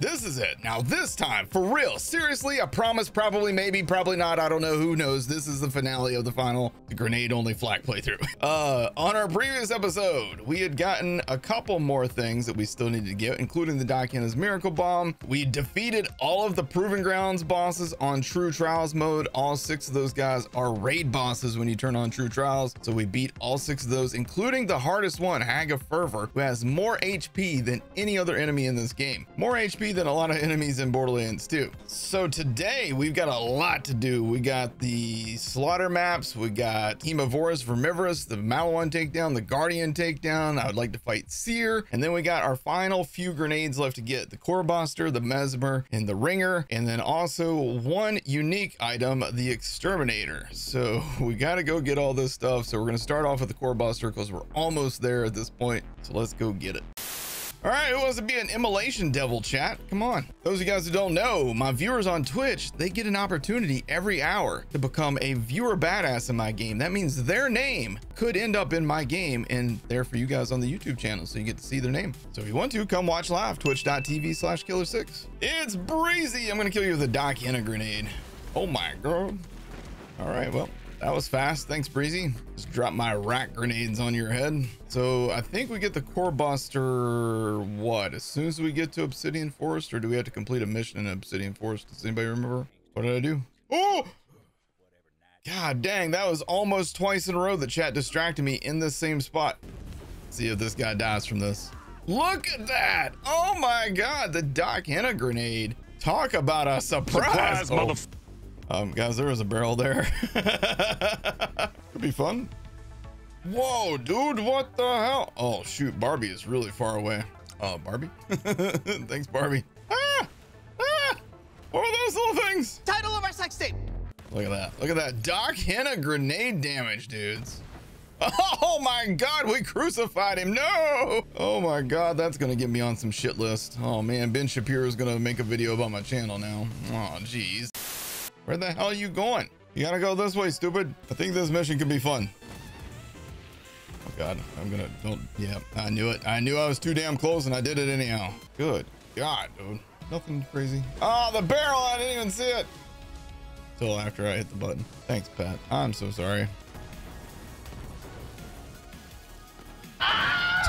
This is it. Now this time, for real. Seriously, I promise, probably, maybe, probably not. I don't know. Who knows? This is the finale of the final grenade-only flak playthrough. On our previous episode, we had gotten a couple more things that we still needed to get, including the Daikana's Miracle Bomb. We defeated all of the Proving Grounds bosses on True Trials mode. All 6 of those guys are raid bosses when you turn on True Trials. So we beat all 6 of those, including the hardest one, Hag of Fervor, who has more HP than any other enemy in this game. More HP than a lot of enemies in Borderlands 2. So today we've got a lot to do. We got the slaughter maps, we got Hemovorous, Vermivorous, the Maliwan Takedown, the Guardian Takedown. I would like to fight Seer, and then we got our final few grenades left to get: the Core Buster, the Mesmer, and the Ringer, and then also one unique item, the Exterminator. So we got to go get all this stuff. So we're going to start off with the Core Buster because we're almost there at this point. So let's go get it. All right, who wants to be an immolation devil, chat? Come on. Those of you guys who don't know, my viewers on Twitch, they get an opportunity every hour to become a viewer badass in my game. That means their name could end up in my game and there for you guys on the YouTube channel, so you get to see their name. So if you want to, come watch live, twitch.tv/killer6. It's breezy. I'm going to kill you with a Daikana grenade. Oh my God. All right, well. That was fast. Thanks, Breezy. Just drop my rack grenades on your head. So I think we get the Core Buster, what, as soon as we get to Obsidian Forest? Or do we have to complete a mission in Obsidian Forest? Does anybody remember? What did I do? Oh! God dang, that was almost twice in a row the chat distracted me in the same spot. Let's see if this guy dies from this. Look at that! Oh my God, the Daikana grenade. Talk about a surprise, motherfucker. Guys, there was a barrel there. Could be fun. Whoa, dude, what the hell? Oh, shoot, Barbie is really far away. Barbie? Thanks, Barbie. Ah! Ah! What were those little things? Title of our sex tape. Look at that. Look at that. Daikana grenade damage, dudes. Oh my God, we crucified him. No! Oh my God, that's gonna get me on some shit list. Oh man, Ben Shapiro is gonna make a video about my channel now. Oh, jeez. Where the hell are you going? You gotta go this way, stupid. I think this mission could be fun. Oh God, I'm gonna, don't, yeah, I knew it. I knew I was too damn close and I did it anyhow. Good God, dude. Nothing crazy. Oh, the barrel, I didn't even see it. Till after I hit the button. Thanks, Pat. I'm so sorry.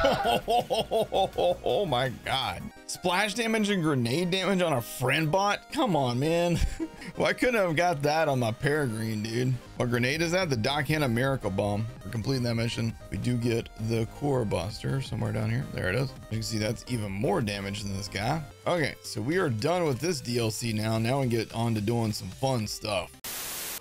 Oh my God. Splash damage and grenade damage on a friend bot? Come on, man. Well, I couldn't have got that on my Peregrine, dude. What grenade is that? The Daikana Miracle Bomb. For completing that mission, we do get the Core Buster somewhere down here. There it is. You can see that's even more damage than this guy. Okay, so we are done with this DLC now. Now we can get on to doing some fun stuff.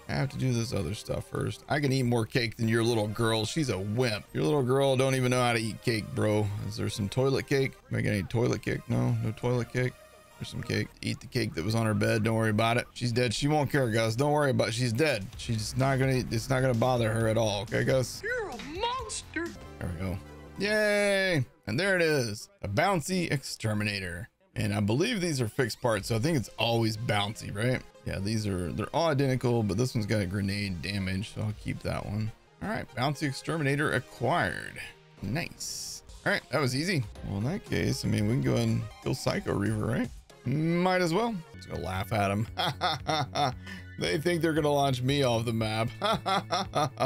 I have to do this other stuff first. I can eat more cake than your little girl. She's a wimp. Your little girl don't even know how to eat cake, bro. Is there some toilet cake? Am I getting any toilet cake? No, no toilet cake. There's some cake. Eat the cake that was on her bed. Don't worry about it. She's dead. She won't care, guys. Don't worry about it. She's dead. She's not gonna eat. It's not gonna bother her at all. Okay, guys? You're a monster. There we go. Yay! And there it is. A bouncy exterminator. And I believe these are fixed parts, so I think it's always bouncy, right? Yeah, these are, they're all identical, but this one's got a grenade damage, so I'll keep that one. All right, bouncy exterminator acquired. Nice. All right, that was easy. Well, in that case, I mean, we can go and kill Psycho Reaver, right? Might as well. I'm just gonna laugh at him. They think they're gonna launch me off the map. Uh-oh.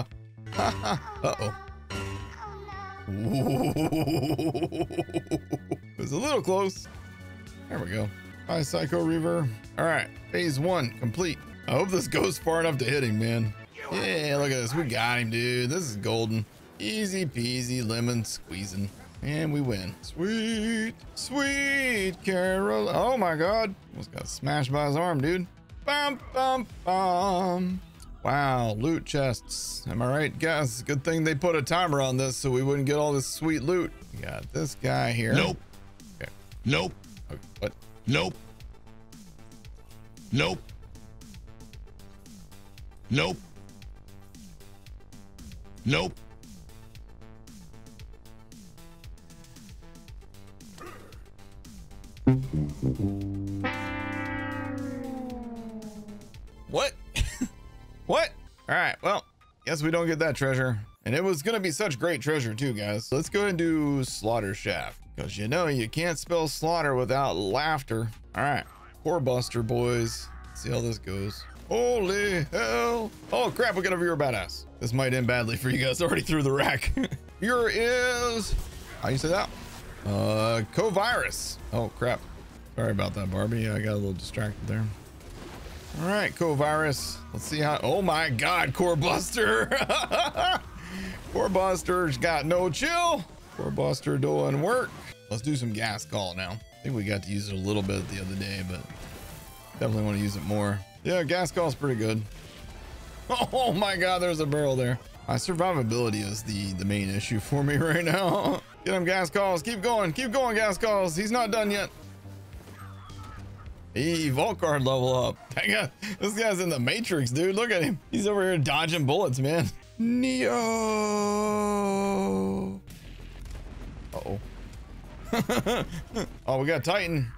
It was a little close. There we go. Hi, Psycho Reaver. All right, phase 1 complete. I hope this goes far enough to hit him, man. Yeah, look at this. We got him, dude. This is golden. Easy peasy lemon squeezing. And we win. Sweet, sweet Carol. Oh my God. Almost got smashed by his arm, dude. Bum, bum, bum. Wow, loot chests. Am I right, guys? Good thing they put a timer on this so we wouldn't get all this sweet loot. We got this guy here. Nope. Okay. Nope. Okay, what? Nope. Nope. Nope. Nope. What? What? All right, well, guess we don't get that treasure. And it was gonna be such great treasure too, guys. Let's go and do Slaughter Shaft. Because you know you can't spell slaughter without laughter. All right, Core Buster, boys. Let's see how this goes. Holy hell. Oh crap, we got a Viewer Badass. This might end badly for you guys. Already through the rack. Here is, how you say that? Covirus. Oh crap. Sorry about that, Barbie. I got a little distracted there. All right, Covirus. Let's see how, oh my God, Core Buster. Core Buster's got no chill. Core Buster doing work. Let's do some gas call now. I think we got to use it a little bit the other day, but definitely want to use it more. Yeah, gas call's pretty good. Oh my God, there's a barrel there. My survivability is the main issue for me right now. Get him, gas calls. Keep going, gas calls. He's not done yet. Hey, Vault Guard level up. This guy's in the Matrix, dude. Look at him. He's over here dodging bullets, man. Neo. Uh-oh. Oh, we got Titan.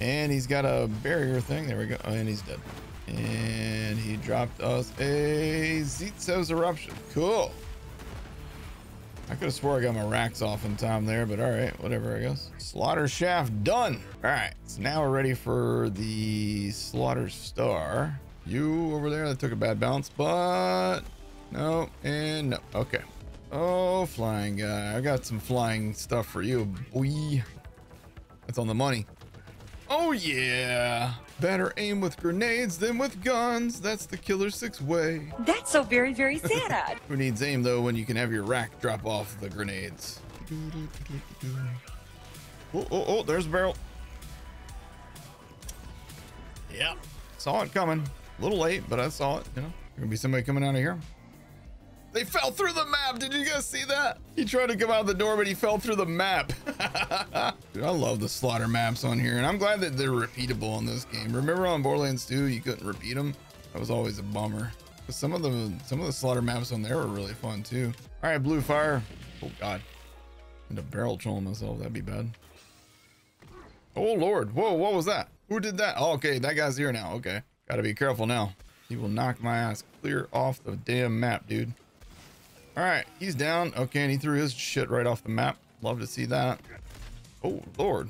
And he's got a barrier thing. There we go. Oh, and he's dead. And he dropped us a Zitzo's Eruption. Cool. I could have swore I got my racks off in time there, but all right, whatever, I guess. Slaughter Shaft done. All right, so now we're ready for the Slaughter Star. You over there, that took a bad bounce, but no, and no. Okay. Oh, flying guy. I got some flying stuff for you, boy. That's on the money. Oh yeah. Better aim with grenades than with guns. That's the killer six way. That's so very, very sad. Who needs aim though when you can have your rack drop off the grenades? Oh, oh, oh, there's a barrel. Yeah, saw it coming. A little late, but I saw it, you know. There's gonna be somebody coming out of here. They fell through the map. Did you guys see that? He tried to come out the door, but he fell through the map. Dude, I love the slaughter maps on here, and I'm glad that they're repeatable in this game. Remember on Borderlands 2, you couldn't repeat them? That was always a bummer. But some of the slaughter maps on there were really fun too. All right, blue fire. Oh God, I'm gonna barrel trolling myself. That'd be bad. Oh Lord, whoa, what was that? Who did that? Oh, okay, that guy's here now. Okay, gotta be careful now. He will knock my ass clear off the damn map, dude. All right, he's down. Okay, and he threw his shit right off the map. Love to see that. Oh, Lord.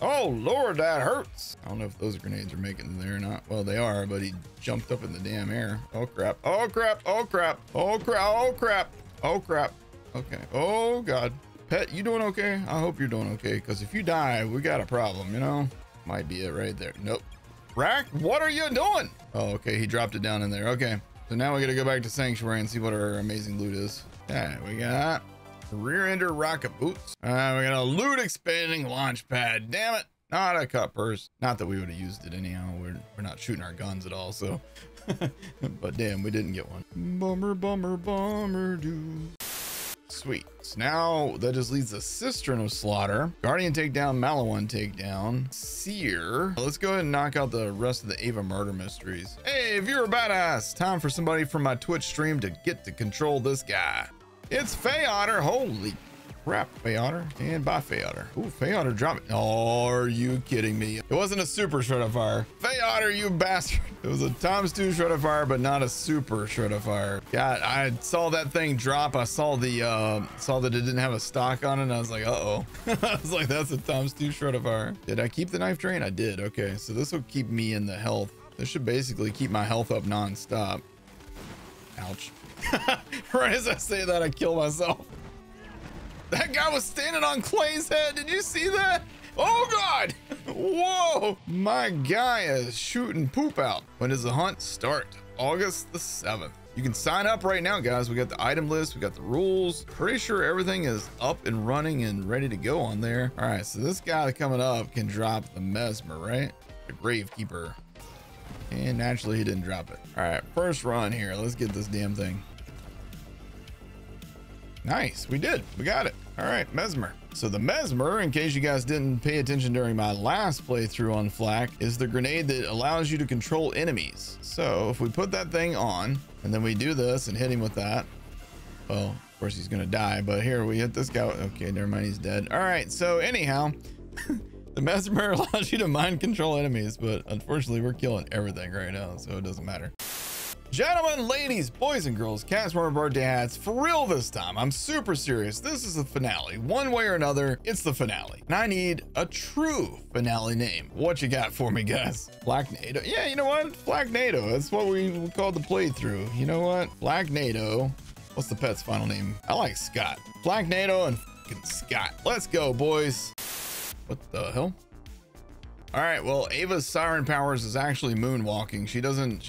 Oh, Lord, that hurts. I don't know if those grenades are making it there or not. Well, they are, but he jumped up in the damn air. Oh, crap. Oh, crap. Oh, crap. Oh, crap. Oh, crap. Oh, crap. Okay. Oh, God. Pet, you doing okay? I hope you're doing okay, because if you die, we got a problem, you know? Might be it right there. Nope. Rack, what are you doing? Oh, okay. He dropped it down in there. Okay. So now we got to go back to Sanctuary and see what our amazing loot is. All right, we got Rear Ender Rocket Boots. All right, we got a Loot Expanding Launch Pad. Damn it, not a cut purse. Not that we would have used it anyhow. We're not shooting our guns at all, so. But damn, we didn't get one. Bummer, bummer, bummer, dude. Sweet. So now that just leads to Cistern of Slaughter, Guardian Takedown, Maliwan Takedown, Seer. Let's go ahead and knock out the rest of the Ava murder mysteries. Hey, if you're a badass, time for somebody from my Twitch stream to get to control this guy. It's Fey Otter. Holy crap, Fey Otter. And bye, Fey Otter. Ooh, Fey Otter dropped it. Oh, are you kidding me? It wasn't a super shred of fire. Fey Otter, you bastard. It was a times two shred of fire, but not a super shred of fire. God, I saw that thing drop. I saw that it didn't have a stock on it. And I was like, uh-oh. I was like, that's a times two shred of fire. Did I keep the knife drain? I did. Okay, so this will keep me in the health. This should basically keep my health up nonstop. Ouch. Right as I say that, I kill myself. That guy was standing on Clay's head. Did you see that? Oh God. Whoa. My guy is shooting poop out. When does the hunt start? August the 7th. You can sign up right now, guys. We got the item list. We got the rules. Pretty sure everything is up and running and ready to go on there. All right. So this guy coming up can drop the Mesmer, right? The Gravekeeper. And naturally he didn't drop it. All right. First run here. Let's get this damn thing. Nice, we did, we got it. All right, Mesmer. So the Mesmer, in case you guys didn't pay attention during my last playthrough on Flak, is the grenade that allows you to control enemies. So if we put that thing on and then we do this and hit him with that, well, of course he's gonna die, but here we hit this guy. Okay, never mind, he's dead. All right, so anyhow, the Mesmer allows you to mind control enemies, but unfortunately we're killing everything right now, so it doesn't matter. Gentlemen, ladies, boys and girls, cats, more of our dads, for real this time. I'm super serious. This is the finale. One way or another, it's the finale. And I need a true finale name. What you got for me, guys? Black NATO. Yeah, you know what? Black NATO. That's what we called the playthrough. You know what? Black NATO. What's the pet's final name? I like Scott. Black NATO and fucking Scott. Let's go, boys. What the hell? All right, well, Ava's siren powers is actually moonwalking. She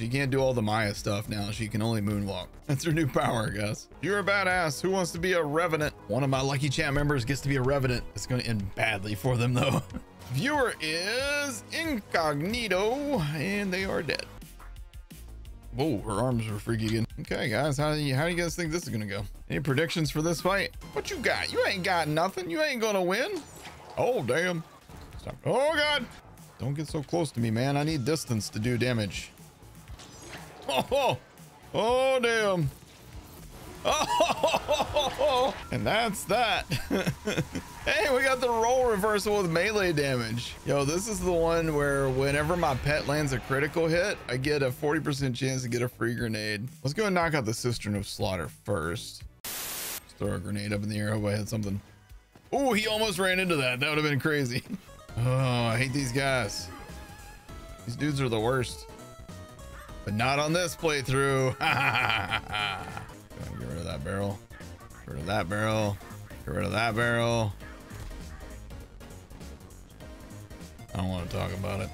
can't do all the Maya stuff now. She can only moonwalk. That's her new power, guys. You're a badass. Who wants to be a revenant? One of my lucky chat members gets to be a revenant. It's going to end badly for them, though. Viewer is incognito, and they are dead. Whoa, her arms are freaky again. Okay, guys, how do you guys think this is going to go? Any predictions for this fight? What you got? You ain't got nothing. You ain't going to win. Oh, damn. Stop. Oh, God. Don't get so close to me, man. I need distance to do damage. Oh damn. Oh, and that's that. Hey, we got the roll reversal with melee damage. Yo, this is the one where whenever my pet lands a critical hit, I get a 40% chance to get a free grenade. Let's go and knock out the Cistern of Slaughter first. Let's throw a grenade up in the air. Hope I had something. Oh, he almost ran into that. That would have been crazy. Oh, I hate these guys. These dudes are the worst. But not on this playthrough. Get rid of that barrel. Get rid of that barrel. Get rid of that barrel. I don't want to talk about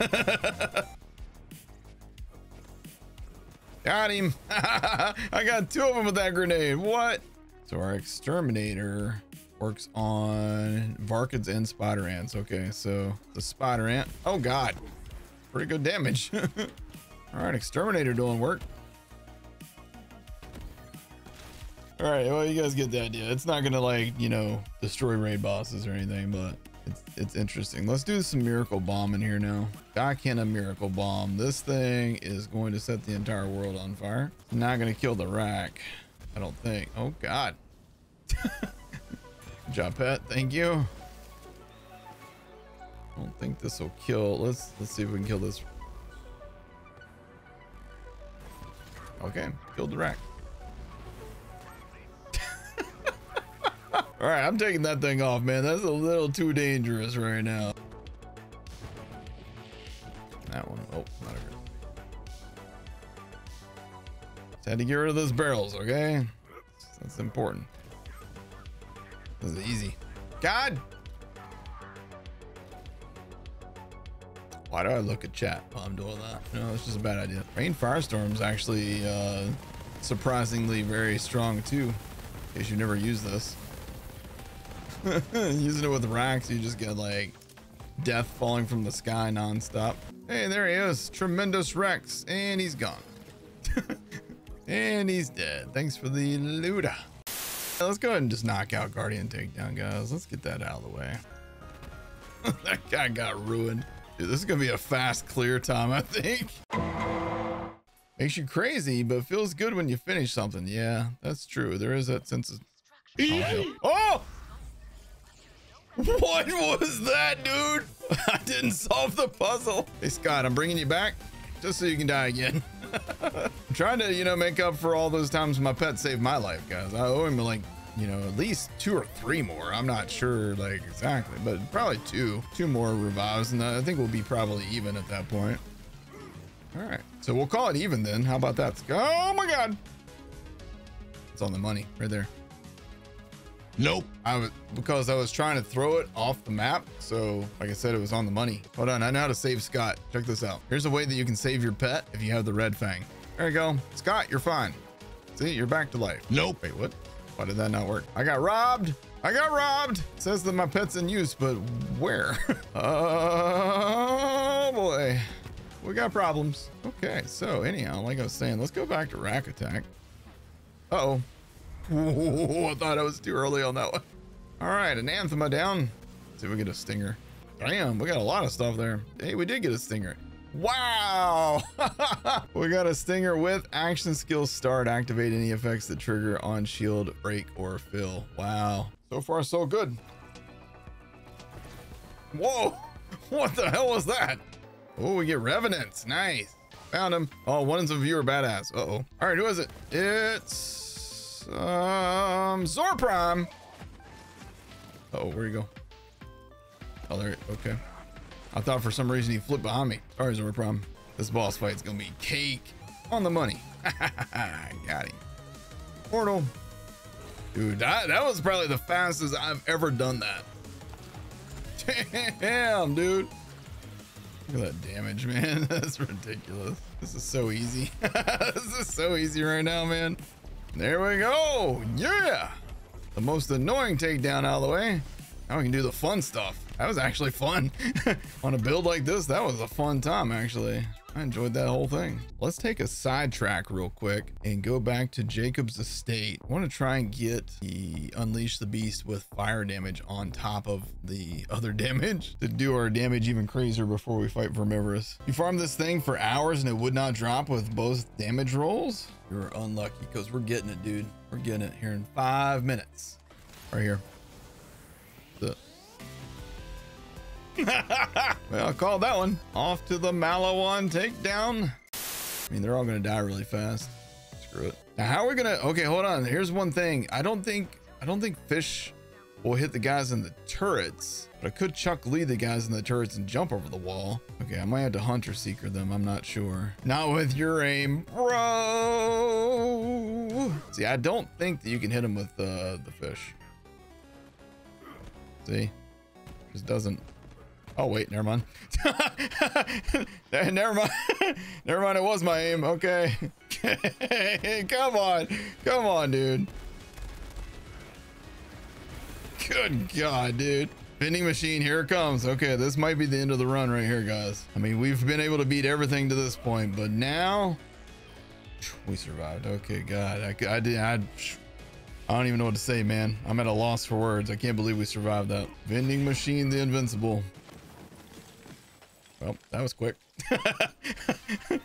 it. Got him. I got two of them with that grenade. What? So our Exterminator works on Varkids and Spider Ants. Okay, so the Spider Ant. Oh, God. Pretty good damage. All right, Exterminator doing work. All right, well, you guys get the idea. It's not going to, like, you know, destroy raid bosses or anything, but it's interesting. Let's do some Miracle Bomb in here now. Daikana's Miracle Bomb. This thing is going to set the entire world on fire. It's not going to kill the rack, I don't think. Oh, God. Good job, pet. Thank you. I don't think this will kill. Let's see if we can kill this. Okay, killed the rack. All right, I'm taking that thing off, man. That's a little too dangerous right now. That one. Oh, not a girl. Just had to get rid of those barrels, okay? That's important. This is easy. God! Why do I look at chat while I'm doing that? No, it's just a bad idea. Rain Firestorm's actually surprisingly very strong too. In case you never use this. Using it with racks, you just get like death falling from the sky nonstop. Hey, there he is. Tremendous Rex. And he's gone. And he's dead. Thanks for the looter. Let's go ahead and just knock out Guardian Takedown, guys. Let's get that out of the way. That guy got ruined. Dude, this is going to be a fast clear time, I think. Makes you crazy, but feels good when you finish something. Yeah, that's true. There is that sense of... Oh! What was that, dude? I didn't solve the puzzle. Hey, Scott, I'm bringing you back just so you can die again. I'm trying to, you know, make up for all those times my pet saved my life, guys. I owe him like, you know, at least 2 or 3 more. I'm not sure like exactly, but probably two more revives, and I think we'll be probably even at that point. All right, so we'll call it even then. How about that? Oh my God, it's on the money right there. Nope. Because I was trying to throw it off the map. So like I said, it was on the money. Hold on. I know how to save Scott. Check this out. Here's a way that you can save your pet if you have the Red Fang. There you go. Scott, you're fine. See, you're back to life. Nope. Wait, what? Why did that not work? I got robbed. I got robbed. It says that my pet's in use, but where? Oh boy. We got problems. Okay. So anyhow, like I was saying, let's go back to Rack Attack. Uh-oh. Whoa, I thought I was too early on that one. All right, an Anathema down. Let's see if we get a Stinger. Damn, we got a lot of stuff there. Hey, we did get a Stinger. Wow. We got a Stinger with action skill start. Activate any effects that trigger on shield, break, or fill. Wow. So far, so good. Whoa, what the hell was that? Oh, we get Revenants. Nice. Found him. Oh, one of them viewer badass. Uh-oh. All right, who is it? It's Zor Prime. Uh-oh, where'd he go? Oh, there. Okay. I thought for some reason he flipped behind me. All right, Zor Prime. This boss fight's gonna be cake on the money. Got him. Portal. Dude, that was probably the fastest I've ever done that. Damn, dude. Look at that damage, man. That's ridiculous. This is so easy. This is so easy right now, man. There we go. Yeah. The most annoying takedown out of the way. Now we can do the fun stuff. That was actually fun. On a build like this, that was a fun time, actually. I enjoyed that whole thing. Let's take a sidetrack real quick and go back to Jacob's estate. I want to try and get the Unleash the Beast with fire damage on top of the other damage to do our damage even crazier before we fight Vermivorous. You farm this thing for hours and it would not drop with both damage rolls. You're unlucky because we're getting it, dude. We're getting it here in 5 minutes. Right here. Well, I'll call that one. Off to the Maliwan Takedown. I mean, they're all gonna die really fast. Screw it. Now, how are we gonna? Okay, hold on. Here's one thing. I don't think Fish will hit the guys in the turrets, but I could Chuck Lee the guys in the turrets and jump over the wall. Okay, I might have to Hunter Seeker them. I'm not sure. Not with your aim, bro. See, I don't think that you can hit them with the Fish. See, just doesn't. Oh wait, never mind. Never mind. Never mind. It was my aim. Okay. Come on, come on, dude. Good God, dude. Vending machine, here it comes. Okay, this might be the end of the run right here, guys. I mean, we've been able to beat everything to this point, but now we survived. Okay, God, I don't even know what to say, man. I'm at a loss for words. I can't believe we survived that. Vending machine, the invincible. Well, that was quick. Oh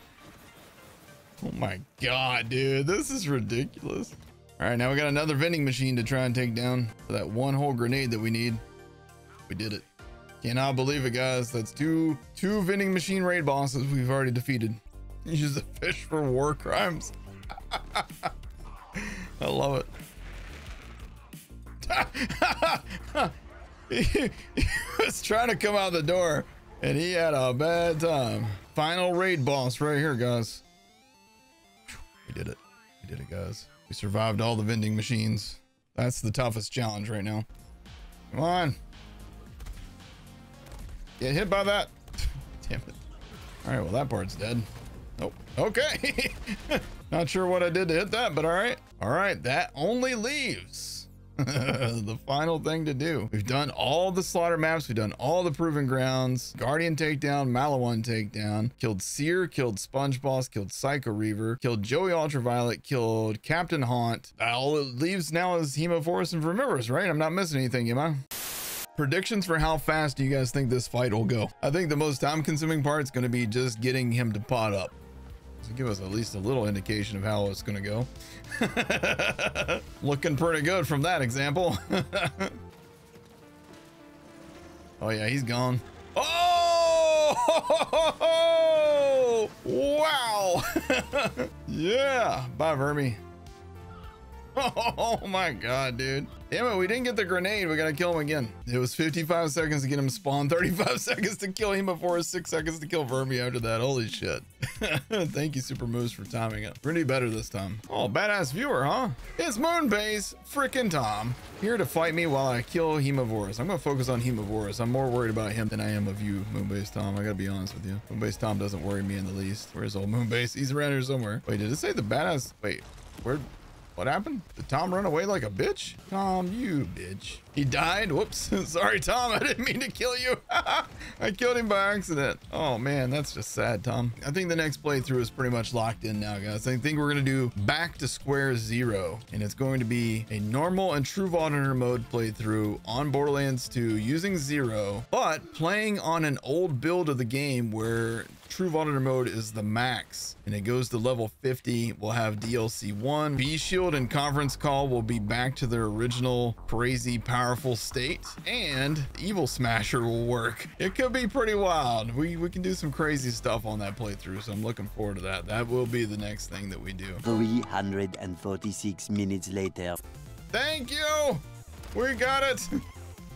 my God, dude, this is ridiculous. All right, now we got another vending machine to try and take down for that one whole grenade that we need. We did it. Cannot believe it, guys. That's two vending machine raid bosses we've already defeated. Use the Fish for war crimes. I love it. He was trying to come out the door and he had a bad time. Final raid boss right here, guys. We did it. We did it, guys. We survived all the vending machines. That's the toughest challenge right now. Come on. Get hit by that. Damn it. All right, well, that part's dead. Oh, okay. Not sure what I did to hit that, but all right. All right, that only leaves the final thing to do. We've done all the slaughter maps. We've done all the Proving Grounds, Guardian Takedown, Maliwan Takedown, killed Seer, killed Sponge Boss, killed Psycho Reaver, killed Joey Ultraviolet, killed Captain Haunt. All it leaves now is Hemovorous and Vermivorous, right? I'm not missing anything, am I? Predictions for how fast do you guys think this fight will go? I think the most time consuming part is going to be just getting him to pot up. So give us at least a little indication of how it's gonna go. Looking pretty good from that example. Oh yeah, he's gone. Oh wow. Yeah, bye Vermi. Oh my God, dude. Damn it, we didn't get the grenade. We gotta kill him again. It was 55 seconds to get him spawned, 35 seconds to kill him before 6 seconds to kill Vermi after that. Holy shit. Thank you, Super Moose, for timing it. We're gonna do better this time. Oh, badass viewer, huh? It's Moonbase frickin' Tom here to fight me while I kill Hemovorous. I'm gonna focus on Hemovorous. I'm more worried about him than I am of you, Moonbase Tom. I gotta be honest with you. Moonbase Tom doesn't worry me in the least. Where's old Moonbase? He's around here somewhere. Wait, did it say the badass? Wait, where? What happened? Did Tom run away like a bitch? Tom, you bitch. He died. Whoops. Sorry, Tom. I didn't mean to kill you. I killed him by accident. Oh man, that's just sad, Tom. I think the next playthrough is pretty much locked in now, guys. I think we're going to do back to square zero, and it's going to be a normal and true Vault Hunter mode playthrough on Borderlands 2 using Zero, but playing on an old build of the game where True Monitor mode is the max, and it goes to level 50. We'll have DLC 1. B-Shield and Conference Call will be back to their original crazy powerful state, and Evil Smasher will work. It could be pretty wild. We can do some crazy stuff on that playthrough, so I'm looking forward to that. That will be the next thing that we do. 346 minutes later. Thank you! We got it!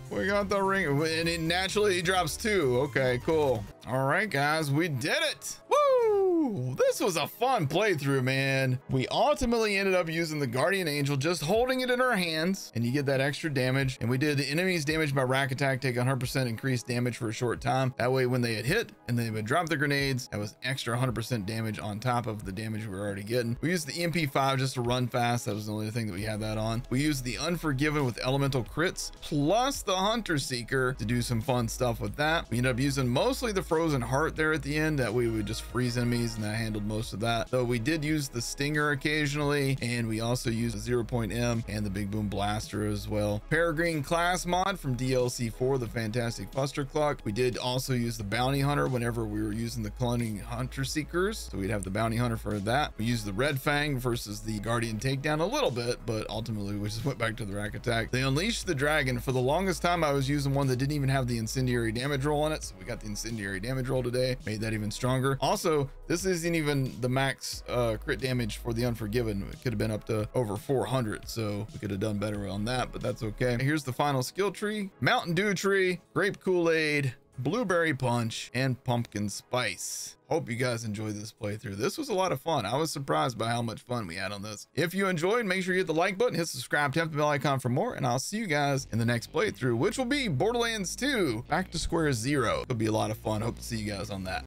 We got the ring, and it naturally drops 2. Okay, cool. All right, guys, we did it. Woo! This was a fun playthrough, man. We ultimately ended up using the Guardian Angel, just holding it in our hands, and you get that extra damage. And we did the enemy's damage by Rack Attack, take 100% increased damage for a short time. That way, when they had hit and they would drop their grenades, that was extra 100% damage on top of the damage we were already getting. We used the MP5 just to run fast. That was the only thing that we had that on. We used the Unforgiven with elemental crits, plus the Hunter Seeker to do some fun stuff with that. We ended up using mostly the Frozen Heart there at the end, that we would just freeze enemies, and that handled most of that. Though we did use the Stinger occasionally, and we also used the 0.M and the Big Boom Blaster as well. Peregrine class mod from DLC 4, the Fantastic Buster Clock. We did also use the Bounty Hunter whenever we were using the cloning Hunter Seekers, so we'd have the Bounty Hunter for that. We used the Red Fang versus the Guardian Takedown a little bit, but ultimately we just went back to the Rack Attack. They unleashed the Dragon. For the longest time I was using one that didn't even have the incendiary damage roll on it, so we got the incendiary damage roll today, made that even stronger. Also, this isn't even the max crit damage for the Unforgiven. It could have been up to over 400, so we could have done better on that, but that's okay. Here's the final skill tree: Mountain Dew tree, grape Kool-Aid, blueberry punch, and pumpkin spice. Hope you guys enjoyed this playthrough. This was a lot of fun. I was surprised by how much fun we had on this. If you enjoyed, make sure you hit the like button, hit subscribe, tap the bell icon for more, and I'll see you guys in the next playthrough, which will be Borderlands 2 Back to Square Zero. It'll be a lot of fun. Hope to see you guys on that.